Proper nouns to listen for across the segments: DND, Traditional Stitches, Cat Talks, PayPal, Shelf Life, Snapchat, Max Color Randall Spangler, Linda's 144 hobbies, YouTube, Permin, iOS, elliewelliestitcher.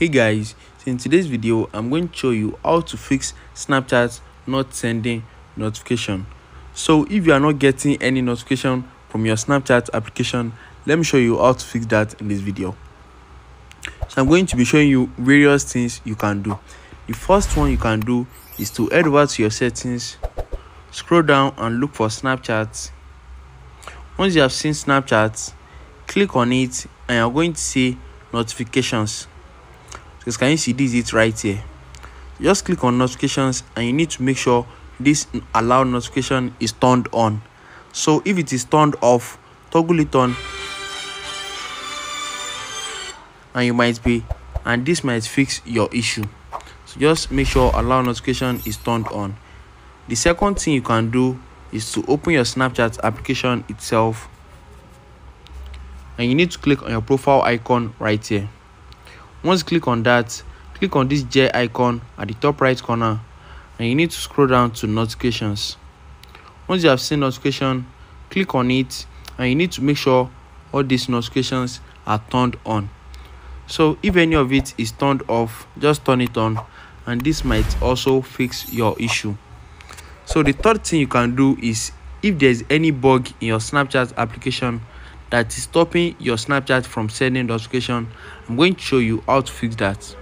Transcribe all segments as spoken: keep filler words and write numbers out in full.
Hey guys, so in today's video I'm going to show you how to fix Snapchat not sending notification. So if you are not getting any notification from your Snapchat application, let me show you how to fix that in this video. So I'm going to be showing you various things you can do. The first one you can do is to head over to your settings, scroll down and look for Snapchat. Once you have seen Snapchat, click on it and you're going to see notifications. So can you see this? It's right here. Just click on notifications and you need to make sure this allow notification is turned on. So if it is turned off, toggle it on and you might be and this might fix your issue. So just make sure allow notification is turned on. The second thing you can do is to open your Snapchat application itself and you need to click on your profile icon right here. Once you click on that, click on this J icon at the top right corner and you need to scroll down to notifications. Once you have seen notification, click on it and you need to make sure all these notifications are turned on. So if any of it is turned off, just turn it on and this might also fix your issue. So the third thing you can do is if there is any bug in your Snapchat application that is stopping your Snapchat from sending notification, I'm going to show you how to fix that.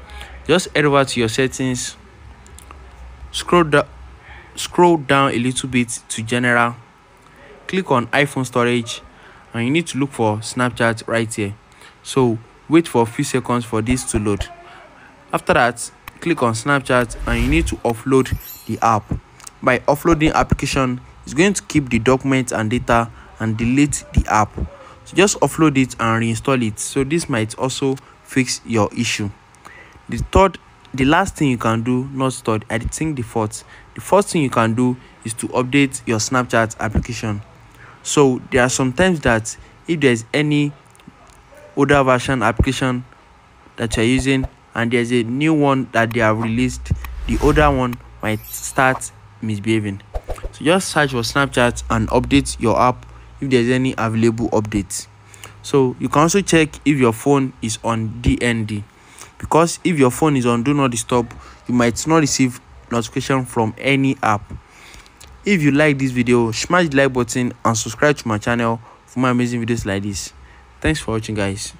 Just head over to your settings, scroll down scroll down a little bit to general, click on iPhone storage and you need to look for Snapchat right here. So wait for a few seconds for this to load. After that, click on Snapchat and you need to offload the app. By offloading application, it's going to keep the documents and data and delete the app. So just offload it and reinstall it. So this might also fix your issue. The third, the last thing you can do, not third, I think the fourth. The first thing you can do is to update your Snapchat application. So there are some times that if there's any older version application that you're using and there's a new one that they have released, the older one might start misbehaving. So just search for Snapchat and update your app if there's any available updates. So you can also check if your phone is on D N D, because if your phone is on do not disturb, you might not receive notification from any app. If you like this video, smash the like button and subscribe to my channel for more amazing videos like this. Thanks for watching guys.